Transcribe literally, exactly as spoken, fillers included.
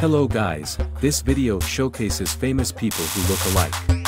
Hello guys, this video showcases famous people who look alike.